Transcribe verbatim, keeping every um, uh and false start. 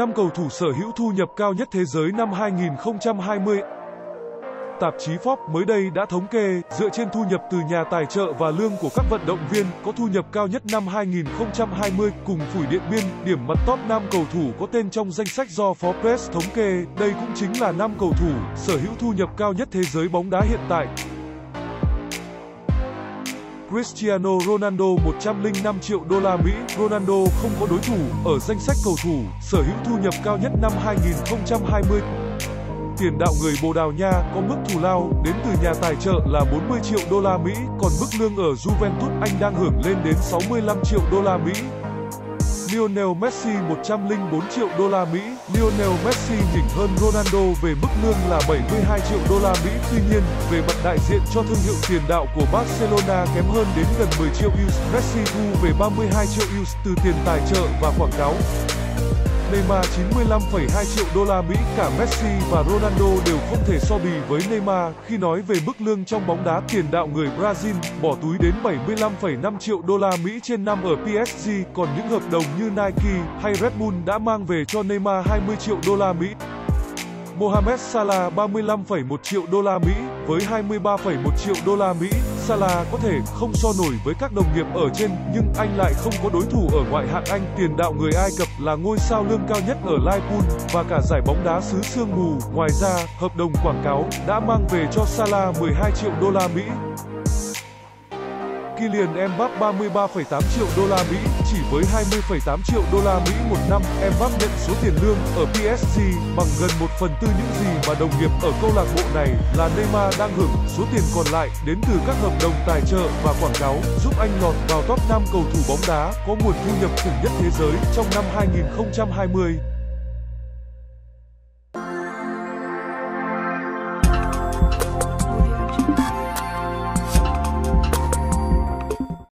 năm cầu thủ sở hữu thu nhập cao nhất thế giới năm hai nghìn không trăm hai mươi. Tạp chí Forbes mới đây đã thống kê, dựa trên thu nhập từ nhà tài trợ và lương của các vận động viên có thu nhập cao nhất năm hai nghìn không trăm hai mươi, cùng Phủi Điện Biên, điểm mặt top năm cầu thủ có tên trong danh sách do Forbes thống kê. Đây cũng chính là năm cầu thủ sở hữu thu nhập cao nhất thế giới bóng đá hiện tại. Cristiano Ronaldo một trăm lẻ năm triệu đô la Mỹ. Ronaldo không có đối thủ ở danh sách cầu thủ sở hữu thu nhập cao nhất năm hai nghìn không trăm hai mươi. Tiền đạo người Bồ Đào Nha có mức thù lao đến từ nhà tài trợ là bốn mươi triệu đô la Mỹ, còn mức lương ở Juventus Anh đang hưởng lên đến sáu mươi lăm triệu đô la Mỹ. Lionel Messi một trăm lẻ bốn triệu đô la Mỹ. Lionel Messi nhỉnh hơn Ronaldo về mức lương là bảy mươi hai triệu đô la Mỹ. Tuy nhiên, về mặt đại diện cho thương hiệu, tiền đạo của Barcelona kém hơn đến gần mười triệu euro. Messi thu về ba mươi hai triệu euro từ tiền tài trợ và quảng cáo. Neymar chín mươi lăm phẩy hai triệu đô la Mỹ. Cả Messi và Ronaldo đều không thể so bì với Neymar khi nói về mức lương trong bóng đá. Tiền đạo người Brazil bỏ túi đến bảy mươi lăm phẩy năm triệu đô la Mỹ trên năm ở pê ét giê, còn những hợp đồng như Nike hay Red Bull đã mang về cho Neymar hai mươi triệu đô la Mỹ. Mohamed Salah ba mươi lăm phẩy một triệu đô la Mỹ. Với hai mươi ba phẩy một triệu đô la Mỹ, Salah có thể không so nổi với các đồng nghiệp ở trên, nhưng anh lại không có đối thủ ở ngoại hạng Anh. Tiền đạo người Ai Cập là ngôi sao lương cao nhất ở Liverpool và cả giải bóng đá xứ sương mù. Ngoài ra, hợp đồng quảng cáo đã mang về cho Salah mười hai triệu đô la Mỹ. Kylian Mbappe ba mươi ba phẩy tám triệu đô la Mỹ. Chỉ với hai mươi phẩy tám triệu đô la Mỹ một năm, Mbappe nhận số tiền lương ở pê ét giê bằng gần một phần tư những gì mà đồng nghiệp ở câu lạc bộ này là Neymar đang hưởng. Số tiền còn lại đến từ các hợp đồng tài trợ và quảng cáo giúp anh lọt vào top năm cầu thủ bóng đá có nguồn thu nhập khủng nhất thế giới trong năm hai nghìn không trăm hai mươi.